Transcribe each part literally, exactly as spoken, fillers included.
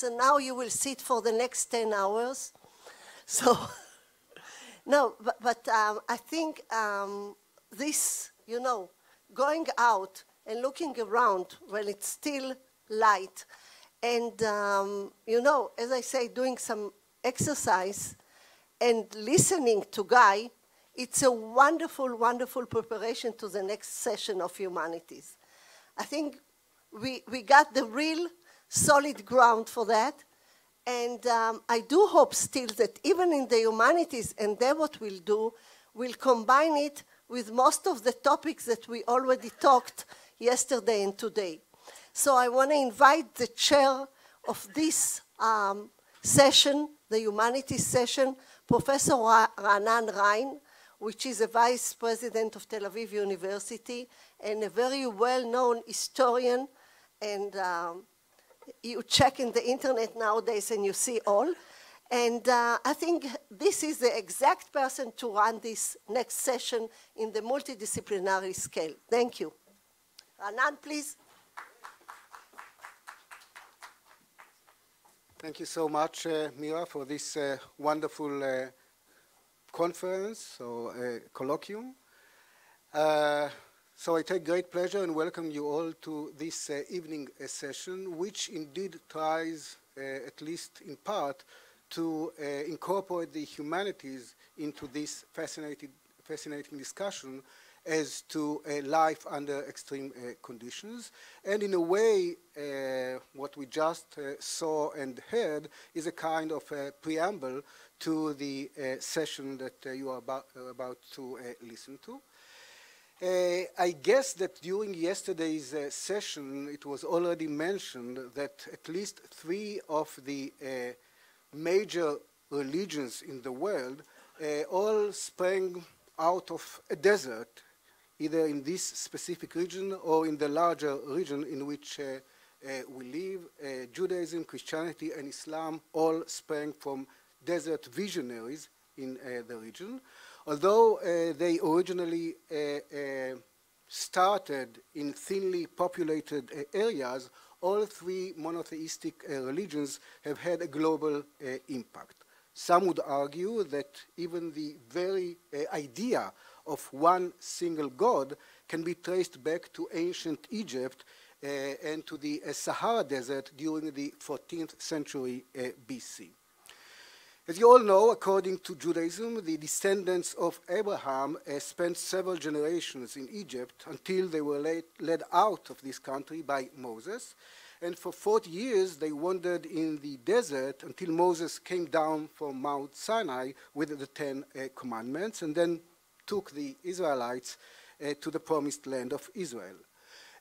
So now you will sit for the next ten hours. So, no, but, but um, I think um, this, you know, going out and looking around when it's still light and, um, you know, as I say, doing some exercise and listening to Guy, it's a wonderful, wonderful preparation to the next session of humanities. I think we, we got the real solid ground for that. And um, I do hope still that even in the humanities, and then what we'll do, we'll combine it with most of the topics that we already talked yesterday and today. So I want to invite the chair of this um, session, the humanities session, Professor Ra- Ranan Rein, which is a vice president of Tel Aviv University and a very well-known historian. And um, you check in the internet nowadays and you see all. And uh, I think this is the exact person to run this next session in the multidisciplinary scale. Thank you. Ranan, please. Thank you so much, uh, Mira, for this uh, wonderful uh, conference or uh, colloquium. Uh, so I take great pleasure and welcome you all to this uh, evening uh, session, which indeed tries, uh, at least in part, to uh, incorporate the humanities into this fascinating, fascinating discussion as to uh, life under extreme uh, conditions. And in a way, uh, what we just uh, saw and heard is a kind of uh, preamble to the uh, session that uh, you are about, uh, about to uh, listen to. Uh, I guess that during yesterday's uh, session, it was already mentioned that at least three of the uh, major religions in the world uh, all sprang out of a desert, either in this specific region or in the larger region in which uh, uh, we live. Uh, Judaism, Christianity, and Islam all sprang from desert visionaries in uh, the region. Although uh, they originally uh, uh, started in thinly populated uh, areas, all three monotheistic uh, religions have had a global uh, impact. Some would argue that even the very uh, idea of one single God can be traced back to ancient Egypt uh, and to the uh, Sahara Desert during the fourteenth century uh, B C. As you all know, according to Judaism, the descendants of Abraham uh, spent several generations in Egypt until they were led, led out of this country by Moses. And for forty years, they wandered in the desert until Moses came down from Mount Sinai with the Ten uh, Commandments and then took the Israelites uh, to the promised land of Israel.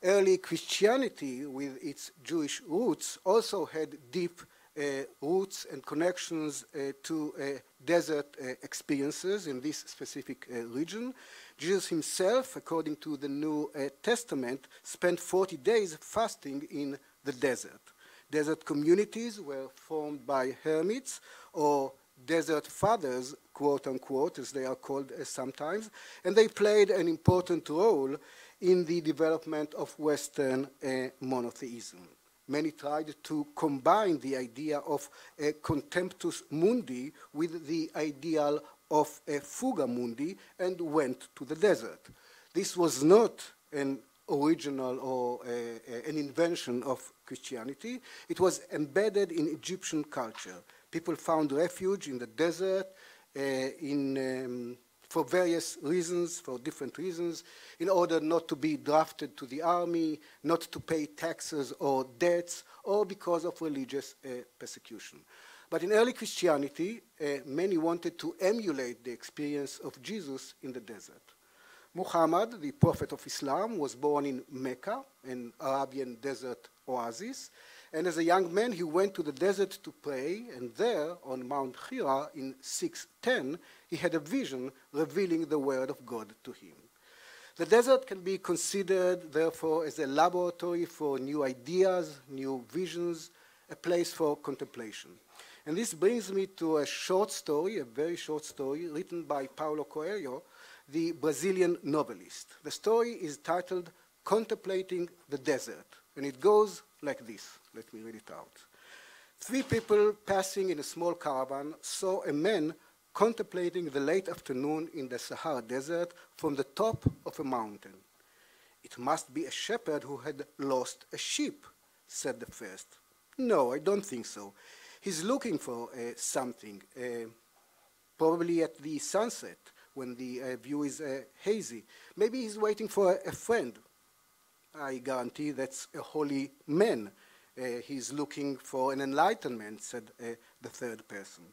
Early Christianity, with its Jewish roots, also had deep Uh, roots and connections uh, to uh, desert uh, experiences in this specific uh, region. Jesus himself, according to the New uh, Testament, spent forty days fasting in the desert. Desert communities were formed by hermits or desert fathers, quote unquote, as they are called uh, sometimes, and they played an important role in the development of Western uh, monotheism. Many tried to combine the idea of a contemptus mundi with the ideal of a fuga mundi and went to the desert. This was not an original or a, an invention of Christianity. It was embedded in Egyptian culture. People found refuge in the desert uh, in... Um, for various reasons, for different reasons, in order not to be drafted to the army, not to pay taxes or debts, or because of religious uh, persecution. But in early Christianity, uh, many wanted to emulate the experience of Jesus in the desert. Muhammad, the prophet of Islam, was born in Mecca, an Arabian desert oasis, and as a young man, he went to the desert to pray, and there, on Mount Hira in six ten, he had a vision revealing the word of God to him. The desert can be considered, therefore, as a laboratory for new ideas, new visions, a place for contemplation. And this brings me to a short story, a very short story, written by Paulo Coelho, the Brazilian novelist. The story is titled, "Contemplating the Desert," and it goes like this. Let me read it out. Three people passing in a small caravan saw a man contemplating the late afternoon in the Sahara Desert from the top of a mountain. It must be a shepherd who had lost a sheep, said the first. No, I don't think so. He's looking for uh, something, uh, probably at the sunset when the uh, view is uh, hazy. Maybe he's waiting for a, a friend. I guarantee that's a holy man. Uh, he's looking for an enlightenment, said uh, the third person.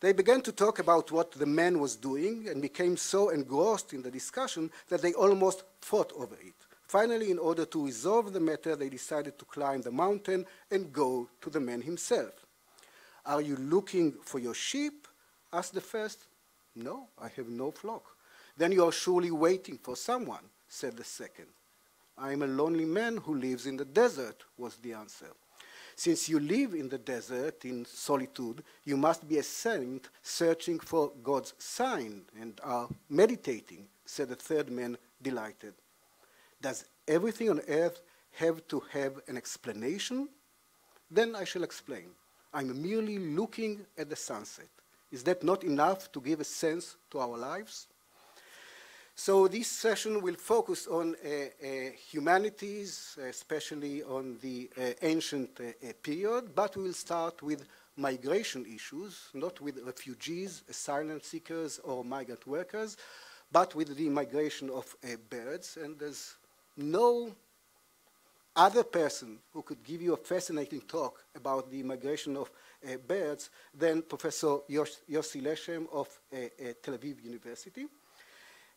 They began to talk about what the man was doing and became so engrossed in the discussion that they almost fought over it. Finally, in order to resolve the matter, they decided to climb the mountain and go to the man himself. Are you looking for your sheep? Asked the first. No, I have no flock. Then you are surely waiting for someone, said the second. I am a lonely man who lives in the desert, was the answer. Since you live in the desert, in solitude, you must be a saint searching for God's sign and are meditating, said the third man, delighted. Does everything on earth have to have an explanation? Then I shall explain. I'm merely looking at the sunset. Is that not enough to give a sense to our lives? So this session will focus on uh, uh, humanities, especially on the uh, ancient uh, period, but we will start with migration issues, not with refugees, asylum seekers, or migrant workers, but with the migration of uh, birds. And there's no other person who could give you a fascinating talk about the migration of uh, birds than Professor Yos Yossi Leshem of uh, uh, Tel Aviv University.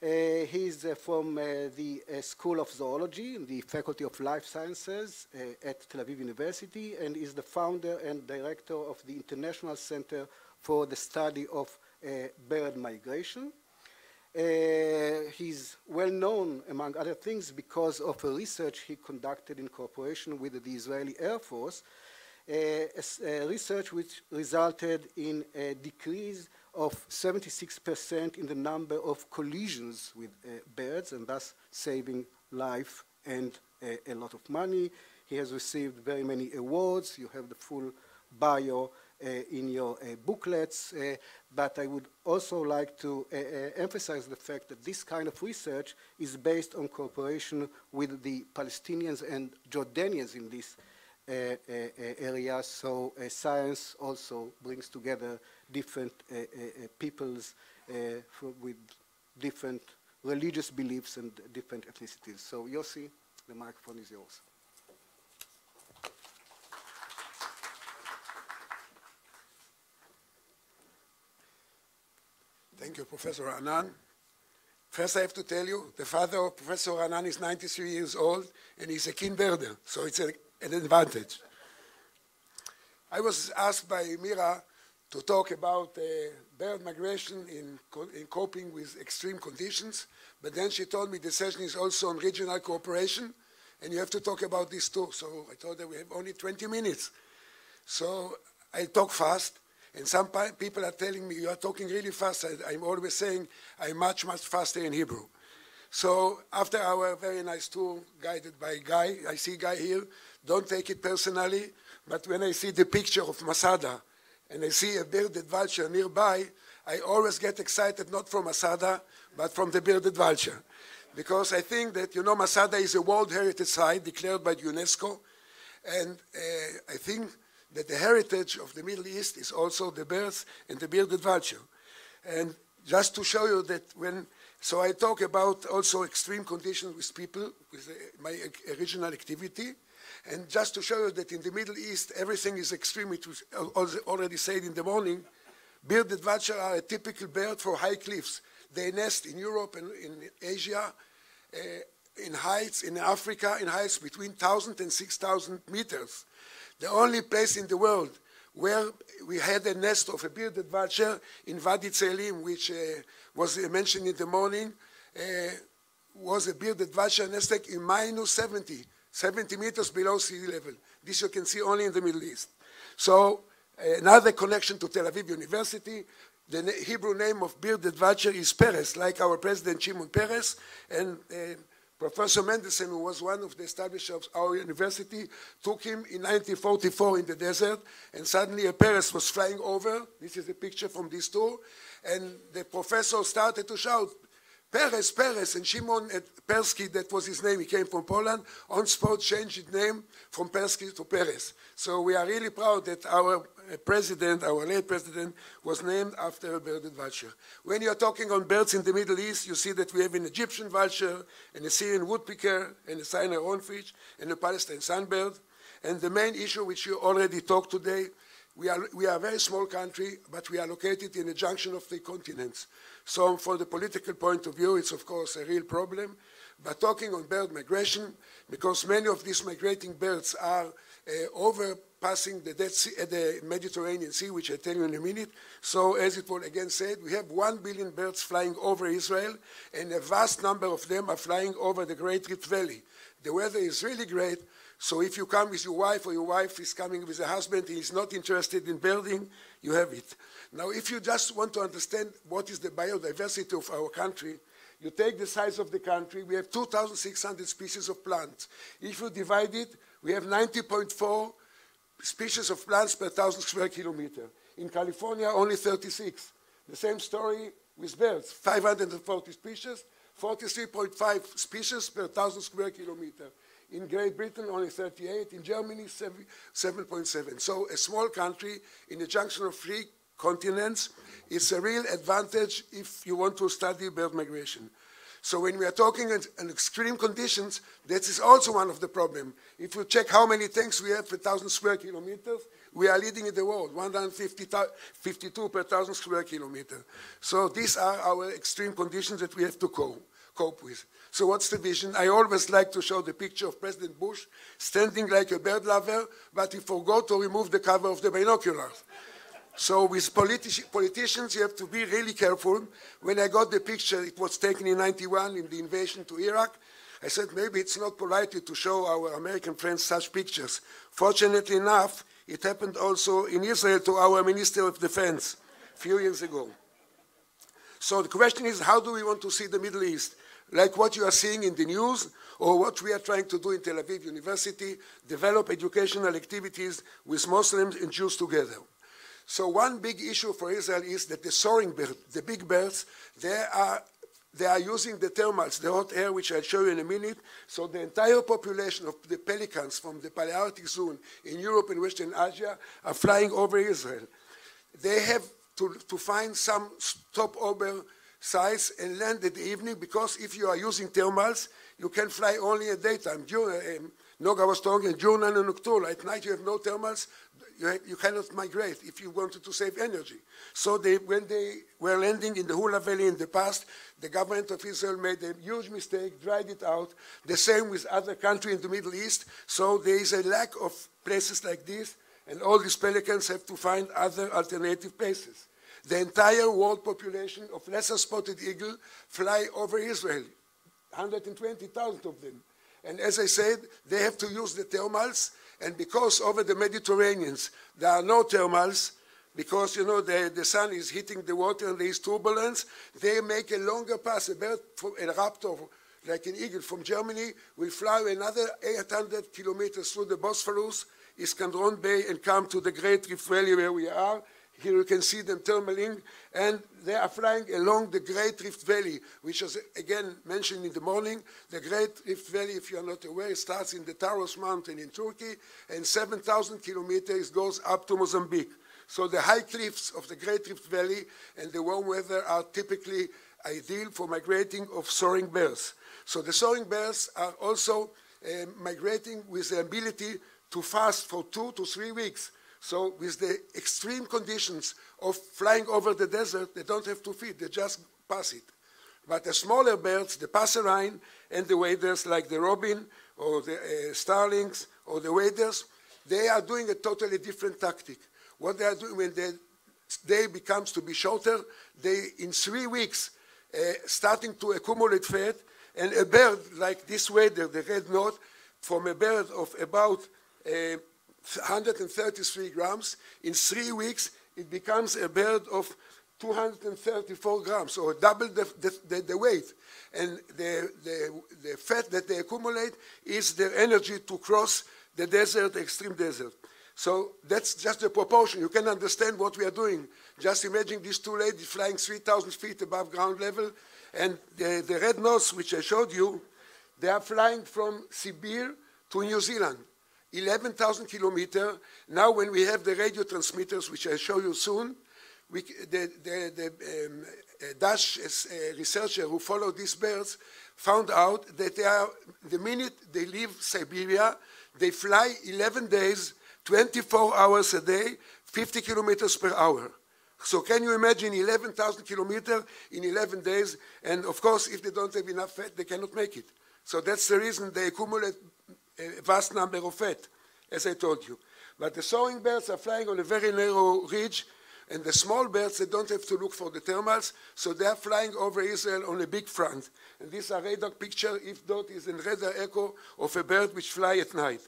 Uh, he's uh, from uh, the uh, School of Zoology in the Faculty of Life Sciences uh, at Tel Aviv University, and is the founder and director of the International Center for the Study of uh, Bird Migration. Uh, he's well known, among other things, because of a research he conducted in cooperation with the Israeli Air Force, uh, a, a research which resulted in a decrease of seventy-six percent in the number of collisions with uh, birds, and thus saving life and uh, a lot of money. He has received very many awards. You have the full bio uh, in your uh, booklets, uh, but I would also like to uh, uh, emphasize the fact that this kind of research is based on cooperation with the Palestinians and Jordanians in this uh, uh, area, so uh, science also brings together different uh, uh, peoples uh, with different religious beliefs and different ethnicities. So Yossi, the microphone is yours. Thank you, Professor Ranan. First, I have to tell you, the father of Professor Ranan is ninety-three years old, and he's a keen birder, so it's a, an advantage. I was asked by Mira to talk about uh, bird migration in, co in coping with extreme conditions. But then she told me the session is also on regional cooperation, and you have to talk about this too. So I told her we have only twenty minutes. So I talk fast, and some people are telling me, you are talking really fast. I, I'm always saying I'm much, much faster in Hebrew. So after our very nice tour, guided by Guy, I see Guy here. Don't take it personally, but when I see the picture of Masada, and I see a bearded vulture nearby, I always get excited, not from Masada, but from the bearded vulture. Because I think that, you know, Masada is a World Heritage Site declared by UNESCO, and uh, I think that the heritage of the Middle East is also the birds and the bearded vulture. And just to show you that when, so I talk about also extreme conditions with people, with my original activity. And just to show you that in the Middle East, everything is extreme. It was already said in the morning. Bearded vultures are a typical bird for high cliffs. They nest in Europe and in Asia, uh, in heights, in Africa, in heights between one thousand and six thousand meters. The only place in the world where we had a nest of a bearded vulture in Wadi Zeelim, which uh, was mentioned in the morning, uh, was a bearded vulture nested in minus seventy, seventy meters below sea level. This you can see only in the Middle East. So uh, another connection to Tel Aviv University. The na Hebrew name of bearded vulture is Peres, like our president Shimon Peres, and uh, Professor Mendelssohn, who was one of the establishers of our university, took him in nineteen forty-four in the desert, and suddenly a Peres was flying over. This is a picture from this tour. And the professor started to shout, Peres, Peres, and Shimon Persky, that was his name, he came from Poland, on spot changed his name from Persky to Peres. So we are really proud that our president, our late president, was named after a birded vulture. When you're talking on birds in the Middle East, you see that we have an Egyptian vulture, an Assyrian woodpecker, and a Sinai hornfinch, and a Palestine sunbird. And the main issue which you already talked today, we are, we are a very small country, but we are located in a junction of three continents. So from the political point of view, it's of course a real problem. But talking on bird migration, because many of these migrating birds are uh, overpassing the, Dead sea, uh, the Mediterranean Sea, which I'll tell you in a minute. So as it was again said, we have one billion birds flying over Israel, and a vast number of them are flying over the Great Rift Valley. The weather is really great. So if you come with your wife, or your wife is coming with a husband, he is not interested in birding, you have it. Now, if you just want to understand what is the biodiversity of our country, you take the size of the country, we have two thousand six hundred species of plants. If you divide it, we have ninety point four species of plants per thousand square kilometer. In California, only thirty-six. The same story with birds, five hundred forty species, forty-three point five species per thousand square kilometer. In Great Britain, only thirty-eight. In Germany, seven point seven. So a small country in a junction of three continents is a real advantage if you want to study bird migration. So when we are talking on extreme conditions, that is also one of the problem. If you check how many tanks we have per thousand square kilometers, we are leading in the world, one hundred fifty-two per thousand square kilometer. So these are our extreme conditions that we have to cope. cope with. So what's the vision? I always like to show the picture of President Bush standing like a bird lover, but he forgot to remove the cover of the binoculars. So with politi politicians, you have to be really careful. When I got the picture, it was taken in ninety-one in the invasion to Iraq. I said, maybe it's not polite to show our American friends such pictures. Fortunately enough, it happened also in Israel to our Minister of Defense a few years ago. So the question is, how do we want to see the Middle East? Like what you are seeing in the news, or what we are trying to do in Tel Aviv University, develop educational activities with Muslims and Jews together. So one big issue for Israel is that the soaring birds, the big birds, they are, they are using the thermals, the hot air, which I'll show you in a minute. So the entire population of the pelicans from the Palearctic zone in Europe and Western Asia are flying over Israel. They have to, to find some stopover sites and land at the evening, because if you are using thermals, you can fly only at daytime. During, um, Noga was talking diurnal and nocturnal. At night you have no thermals, you, you cannot migrate if you wanted to save energy. So they, when they were landing in the Hula Valley in the past, the government of Israel made a huge mistake, dried it out. The same with other countries in the Middle East. So there is a lack of places like this, and all these pelicans have to find other alternative places. The entire world population of lesser-spotted eagle fly over Israel, one hundred twenty thousand of them. And as I said, they have to use the thermals, and because over the Mediterraneans there are no thermals, because, you know, the, the sun is hitting the water and there is turbulence, they make a longer pass. A bird, a raptor, like an eagle from Germany, will fly another eight hundred kilometers through the Bosphorus, Iskandron Bay, and come to the Great Rift Valley where we are. Here you can see them thermaling, and they are flying along the Great Rift Valley, which was again mentioned in the morning. The Great Rift Valley, if you are not aware, starts in the Taros Mountain in Turkey, and seven thousand kilometers goes up to Mozambique. So the high cliffs of the Great Rift Valley and the warm weather are typically ideal for migrating of soaring birds. So the soaring birds are also uh, migrating with the ability to fast for two to three weeks. So with the extreme conditions of flying over the desert, they don't have to feed, they just pass it. But the smaller birds, the passerine and the waders, like the robin or the uh, starlings or the waders, they are doing a totally different tactic. What they are doing when the day becomes to be shorter, they, in three weeks, uh, starting to accumulate fat, and a bird like this wader, the red knot, from a bird of about uh, one hundred thirty-three grams, in three weeks it becomes a bird of two hundred thirty-four grams, or double the, the, the, the weight. And the, the, the fat that they accumulate is their energy to cross the desert, extreme desert. So that's just the proportion. You can understand what we are doing. Just imagine these two ladies flying three thousand feet above ground level, and the, the red nose, which I showed you, they are flying from Siberia to New Zealand, eleven thousand kilometers. Now when we have the radio transmitters, which I'll show you soon, we, the, the, the um, Dutch uh, researcher who followed these birds found out that they are, the minute they leave Siberia, they fly eleven days, twenty-four hours a day, fifty kilometers per hour. So can you imagine eleven thousand kilometers in eleven days? And of course, if they don't have enough fat, they cannot make it. So that's the reason they accumulate a vast number of fat, as I told you. But the soaring birds are flying on a very narrow ridge, and the small birds, they don't have to look for the thermals, so they are flying over Israel on a big front. And this is a radar picture, if dot is in radar echo, of a bird which fly at night.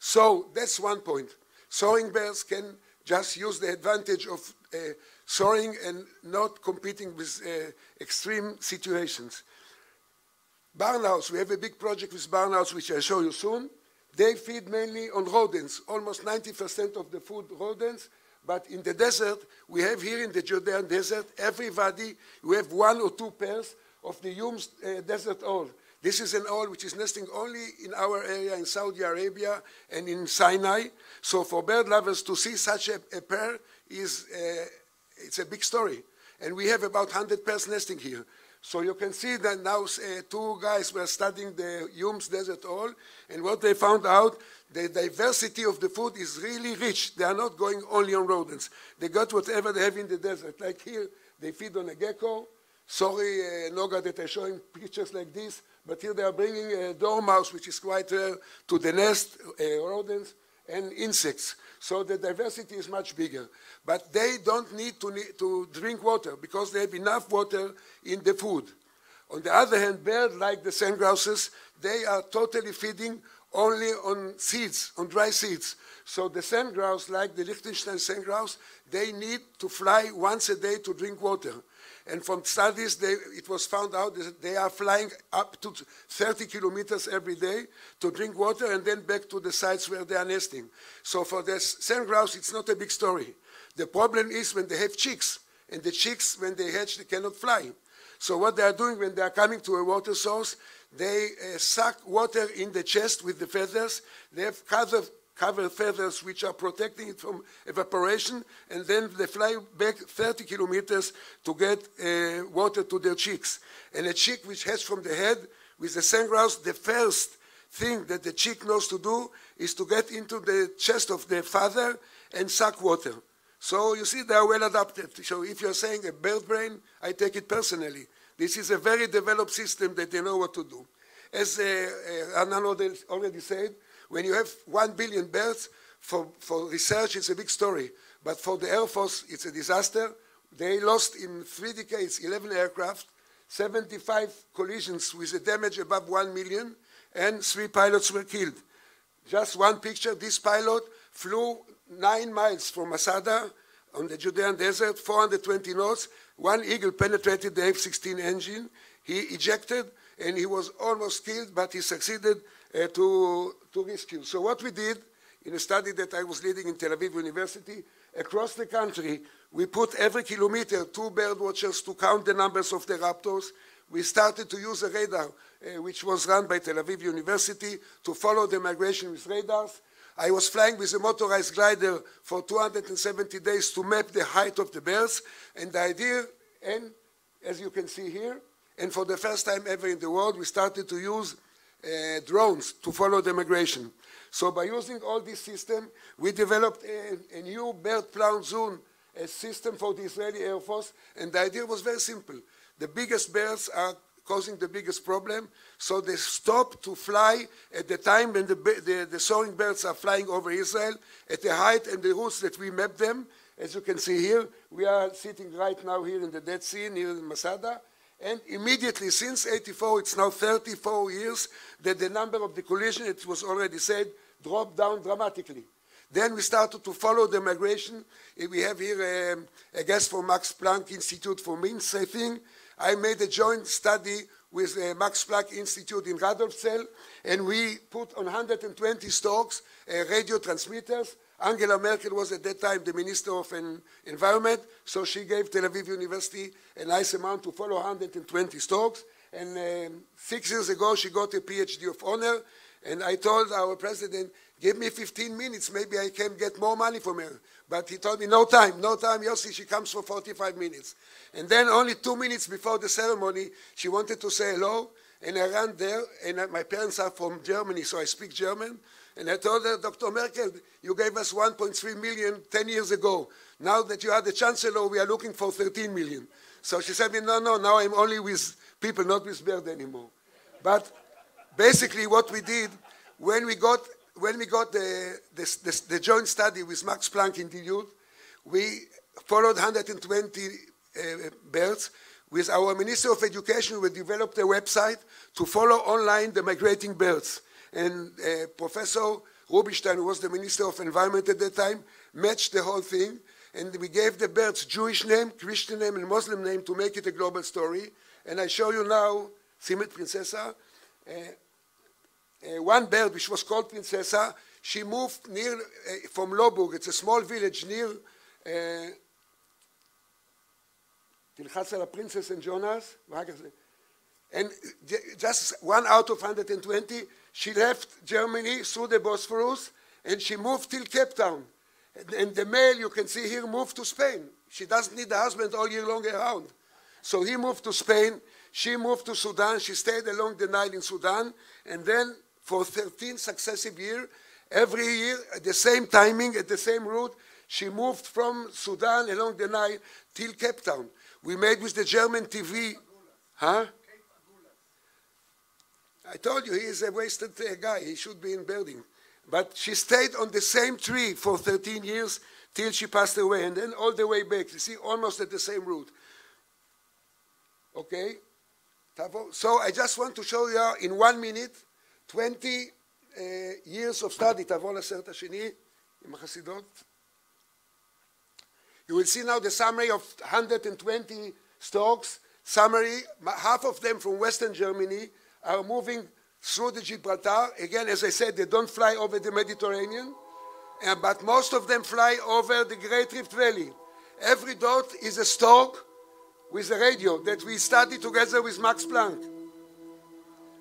So that's one point. Soaring birds can just use the advantage of uh, soaring and not competing with uh, extreme situations. Barnhouse, we have a big project with barnhouse, which I'll show you soon. They feed mainly on rodents, almost ninety percent of the food rodents. But in the desert, we have here in the Judean desert, every wadi, we have one or two pairs of the Hume's uh, desert owl. This is an owl which is nesting only in our area in Saudi Arabia and in Sinai. So for bird lovers to see such a, a pair is uh, it's a big story. And we have about one hundred pairs nesting here. So you can see that now uh, two guys were studying the Hume's desert owl, and what they found out, the diversity of the food is really rich. They are not going only on rodents. They got whatever they have in the desert. Like here, they feed on a gecko. Sorry, uh, Noga, that I'm showing pictures like this, but here they are bringing a dormouse, which is quite rare, to the nest, uh, rodents, and insects. So the diversity is much bigger. But they don't need to, need to drink water because they have enough water in the food. On the other hand, birds like the sandgrouses, they are totally feeding only on seeds, on dry seeds. So the sandgrouse, like the Lichtenstein sandgrouse, they need to fly once a day to drink water. And from studies, they, it was found out that they are flying up to thirty kilometers every day to drink water and then back to the sites where they are nesting. So for the sandgrouse, it's not a big story. The problem is when they have chicks, and the chicks, when they hatch, they cannot fly. So what they are doing when they are coming to a water source, they uh, suck water in the chest with the feathers. They have cover, cover feathers which are protecting it from evaporation, and then they fly back thirty kilometers to get uh, water to their chicks. And a chick which hatches from the head with the sandgrouse, the first thing that the chick knows to do is to get into the chest of the father and suck water. So you see, they are well adapted. So if you're saying a bird brain, I take it personally. This is a very developed system that they know what to do. As uh, uh, Ranan already said, when you have one billion birds, for, for research it's a big story, but for the Air Force it's a disaster. They lost in three decades eleven aircraft, seventy-five collisions with a damage above one million, and three pilots were killed. Just one picture, this pilot flew nine miles from Masada on the Judean desert, four hundred twenty knots. One eagle penetrated the F sixteen engine. He ejected, and he was almost killed, but he succeeded uh, to, to rescue. So what we did in a study that I was leading in Tel Aviv University, across the country, we put every kilometer two bird watchers to count the numbers of the raptors. We started to use a radar, uh, which was run by Tel Aviv University, to follow the migration with radars. I was flying with a motorized glider for two hundred seventy days to map the height of the birds, and the idea, and as you can see here, and for the first time ever in the world, we started to use uh, drones to follow the migration. So by using all this system, we developed a, a new bird plant zone, a system for the Israeli Air Force, and the idea was very simple. The biggest birds are causing the biggest problem, so they stop to fly at the time when the, the, the soaring birds are flying over Israel at the height and the routes that we map them. As you can see here, we are sitting right now here in the Dead Sea near Masada, and immediately since eighty-four, it's now thirty-four years, that the number of the collision, it was already said, dropped down dramatically. Then we started to follow the migration. We have here um, a guest from Max Planck Institute for means, I think. I made a joint study with the uh, Max Planck Institute in Radolfzell, and we put on one hundred twenty storks uh, radio transmitters. Angela Merkel was at that time the Minister of um, Environment, so she gave Tel Aviv University a nice amount to follow one hundred twenty storks. And um, six years ago, she got a PhD of honor, and I told our president, give me fifteen minutes, maybe I can get more money from her. But he told me, no time, no time, Yossi, she comes for forty-five minutes. And then only two minutes before the ceremony, she wanted to say hello, and I ran there, and my parents are from Germany, so I speak German, and I told her, Doctor Merkel, you gave us one point three million ten years ago. Now that you are the chancellor, we are looking for thirteen million. So she said, no, no, now I'm only with people, not with birds anymore. But basically what we did, when we got, when we got the, the, the, the joint study with Max Planck Institute, we followed one hundred twenty uh, birds. With our Minister of Education, we developed a website to follow online the migrating birds. And uh, Professor Rubinstein, who was the Minister of Environment at that time, matched the whole thing. And we gave the birds Jewish name, Christian name, and Muslim name to make it a global story. And I show you now, Simet Princessa, uh, uh, one bird which was called Princessa. She moved near, uh, from Loburg, it's a small village near uh, Tilchatz ala Princess and Jonas. And just one out of one hundred twenty, she left Germany through the Bosphorus, and she moved till Cape Town. And, and the male, you can see here, moved to Spain. She doesn't need a husband all year long around. So he moved to Spain, she moved to Sudan, she stayed along the Nile in Sudan, and then for thirteen successive years, every year, at the same timing, at the same route, she moved from Sudan along the Nile till Cape Town. We made with the German T V, huh? I told you, he is a wasted uh, guy. He should be in birding. But she stayed on the same tree for thirteen years till she passed away, and then all the way back. You see, almost at the same route. Okay? So I just want to show you in one minute, twenty uh, years of study. You will see now the summary of one hundred twenty storks. Summary, half of them from Western Germany, are moving through the Gibraltar. Again, as I said, they don't fly over the Mediterranean, but most of them fly over the Great Rift Valley. Every dot is a stork with a radio that we studied together with Max Planck.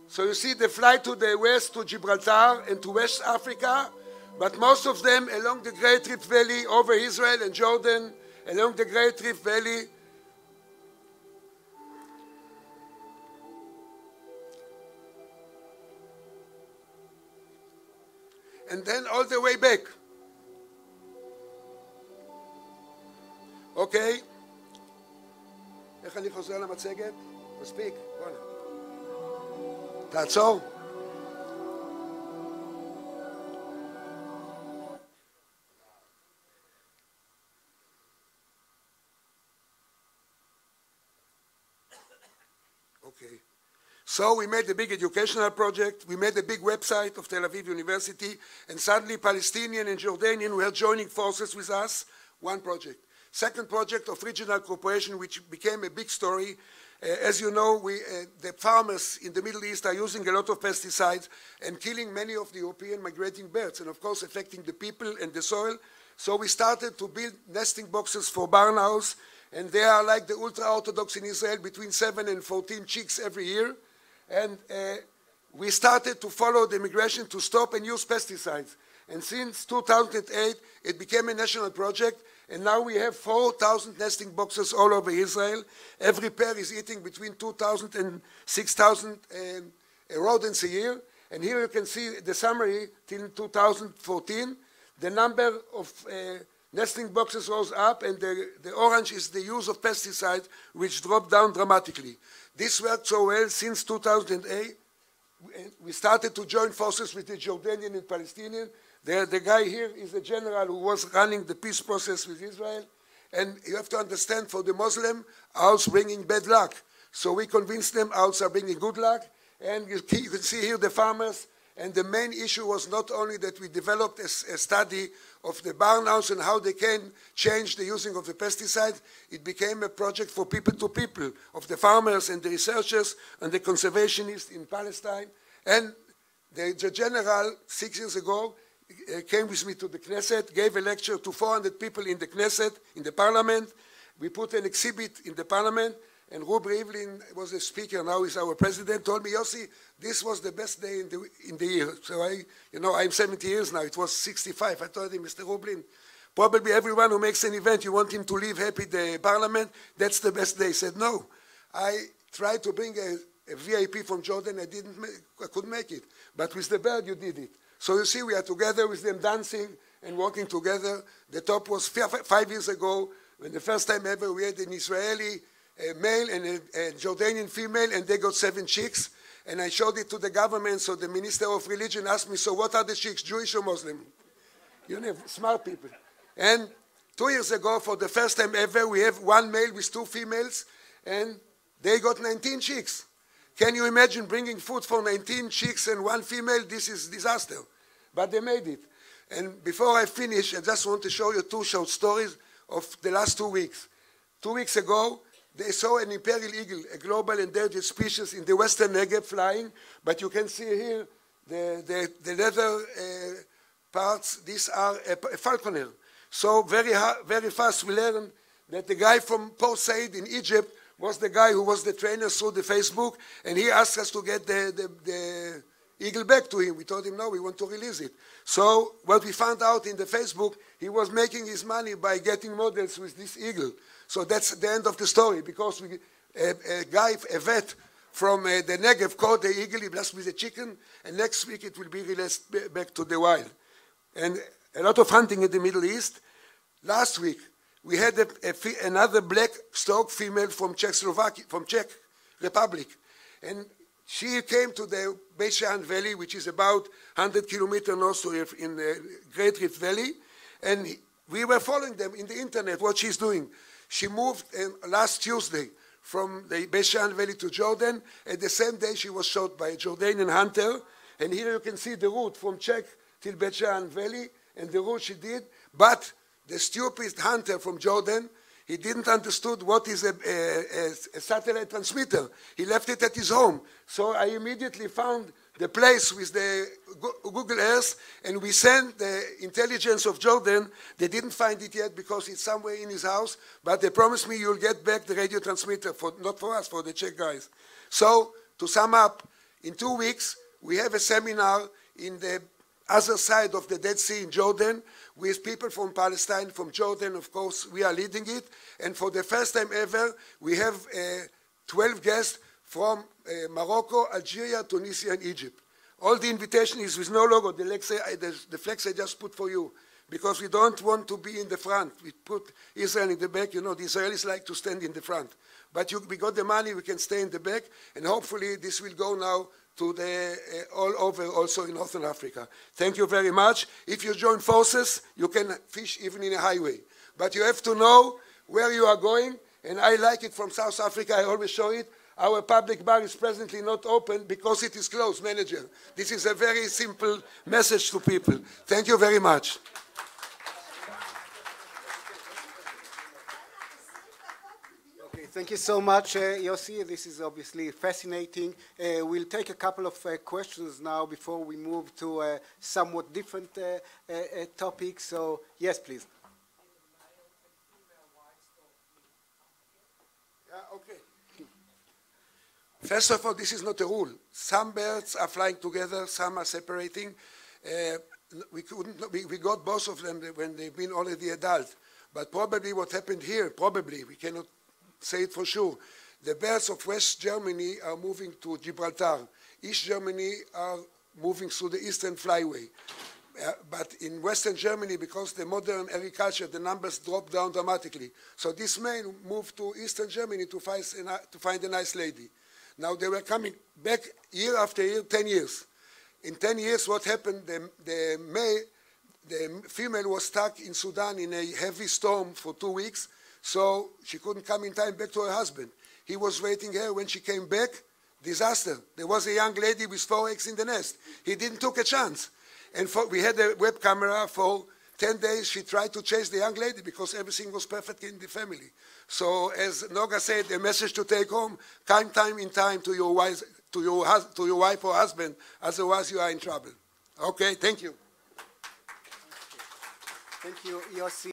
So you see, they fly to the west, to Gibraltar and to West Africa, but most of them along the Great Rift Valley, over Israel and Jordan, along the Great Rift Valley. And then all the way back. Okay? איך אני חוזר למצגת? מספיק, בוא'נה. תעצור. So we made a big educational project, we made a big website of Tel Aviv University, and suddenly Palestinian and Jordanian were joining forces with us, one project. Second project of regional cooperation, which became a big story. Uh, as you know, we, uh, the farmers in the Middle East are using a lot of pesticides and killing many of the European migrating birds, and of course affecting the people and the soil. So we started to build nesting boxes for barn owls, and they are like the ultra-Orthodox in Israel, between seven and fourteen chicks every year. And uh, we started to follow the migration to stop and use pesticides. And since two thousand eight, it became a national project, and now we have four thousand nesting boxes all over Israel. Every pair is eating between two thousand and six thousand uh, rodents a year. And here you can see the summary till two thousand fourteen. The number of uh, nesting boxes rose up, and the, the orange is the use of pesticides, which dropped down dramatically. This worked so well since two thousand eight. We started to join forces with the Jordanian and Palestinian. The, the guy here is a general who was running the peace process with Israel. And you have to understand, for the Muslim, owls bringing bad luck. So we convinced them owls are bringing good luck. And you, you can see here the farmers And the main issue was not only that we developed a, a study of the barn owls and how they can change the using of the pesticide, it became a project for people to people, of the farmers and the researchers and the conservationists in Palestine. And the, the general, six years ago, uh, came with me to the Knesset, gave a lecture to four hundred people in the Knesset, in the parliament. We put an exhibit in the parliament, and Rubi Rivlin was the speaker, now is our president, told me, Yossi, this was the best day in the, in the year. So I, you know, I'm seventy years now, it was sixty-five. I told him, Mister Rivlin, probably everyone who makes an event, you want him to leave happy the parliament, that's the best day. He said, no. I tried to bring a, a V I P from Jordan, I didn't, make, I couldn't make it. But with the bird, you did it. So you see, we are together with them dancing and walking together. The top was five years ago, when the first time ever we had an Israeli a male and a, a Jordanian female, and they got seven chicks. And I showed it to the government, so the Minister of Religion asked me, so what are the chicks, Jewish or Muslim? You know, smart people. And two years ago, for the first time ever, we have one male with two females, and they got nineteen chicks. Can you imagine bringing food for nineteen chicks and one female? This is disaster. But they made it. And before I finish, I just want to show you two short stories of the last two weeks. Two weeks ago, they saw an imperial eagle, a global endangered species in the western Negev flying, but you can see here the, the, the leather uh, parts, these are a, a falconer. So very, very fast we learned that the guy from Port Said in Egypt was the guy who was the trainer through the Facebook, and he asked us to get the, the, the eagle back to him. We told him, no, we want to release it. So what we found out in the Facebook, he was making his money by getting models with this eagle. So that's the end of the story, because we, a, a guy, a vet from uh, the Negev caught the eagle, he blessed with a chicken, and next week it will be released back to the wild. And a lot of hunting in the Middle East. Last week, we had a, a, another black stork female from Czechoslovakia, from Czech Republic. And she came to the Beit Shean Valley, which is about one hundred kilometers north in the Great Rift Valley, and we were following them in the internet, what she's doing. She moved uh, last Tuesday from the Beit Shean Valley to Jordan, and the same day she was shot by a Jordanian hunter, and here you can see the route from Czech till Beit Shean Valley, and the route she did, but the stupid hunter from Jordan, he didn't understood what is a, a, a satellite transmitter. He left it at his home. So I immediately found the place with the Google Earth, and we sent the intelligence of Jordan. They didn't find it yet because it's somewhere in his house, but they promised me you'll get back the radio transmitter, for, not for us, for the Czech guys. So to sum up, in two weeks, we have a seminar in the other side of the Dead Sea in Jordan, with people from Palestine, from Jordan, of course, we are leading it. And for the first time ever, we have uh, twelve guests from uh, Morocco, Algeria, Tunisia, and Egypt. All the invitation is with no logo. The, I, the, the flex I just put for you, because we don't want to be in the front. We put Israel in the back. You know, the Israelis like to stand in the front. But you, we got the money, we can stay in the back, and hopefully this will go now to the, uh, all over, also in Northern Africa. Thank you very much. If you join forces, you can fish even in a highway. But you have to know where you are going, and I like it from South Africa, I always show it. Our public bar is presently not open because it is closed, manager. This is a very simple message to people. Thank you very much. Thank you so much, uh, Yossi. This is obviously fascinating. Uh, we'll take a couple of uh, questions now before we move to a somewhat different uh, uh, uh, topic. So, yes, please. Uh, okay. First of all, this is not a rule. Some birds are flying together, some are separating. Uh, we, couldn't, we, we got both of them when they've been already adult. But probably what happened here, probably, we cannot say it for sure. The birds of West Germany are moving to Gibraltar. East Germany are moving through the Eastern Flyway. Uh, but in Western Germany, because the modern agriculture, the numbers drop down dramatically. So this man moved to Eastern Germany to find, to find a nice lady. Now they were coming back year after year, ten years. In ten years, what happened? The, the, male, the female was stuck in Sudan in a heavy storm for two weeks. So she couldn't come in time back to her husband. He was waiting her. When she came back, disaster. There was a young lady with four eggs in the nest. He didn't take a chance. And for, we had a web camera for ten days. She tried to chase the young lady because everything was perfect in the family. So as Noga said, a message to take home, come time in time to your wife, to your, to your wife or husband, otherwise you are in trouble. Okay, thank you. Thank you, Yossi.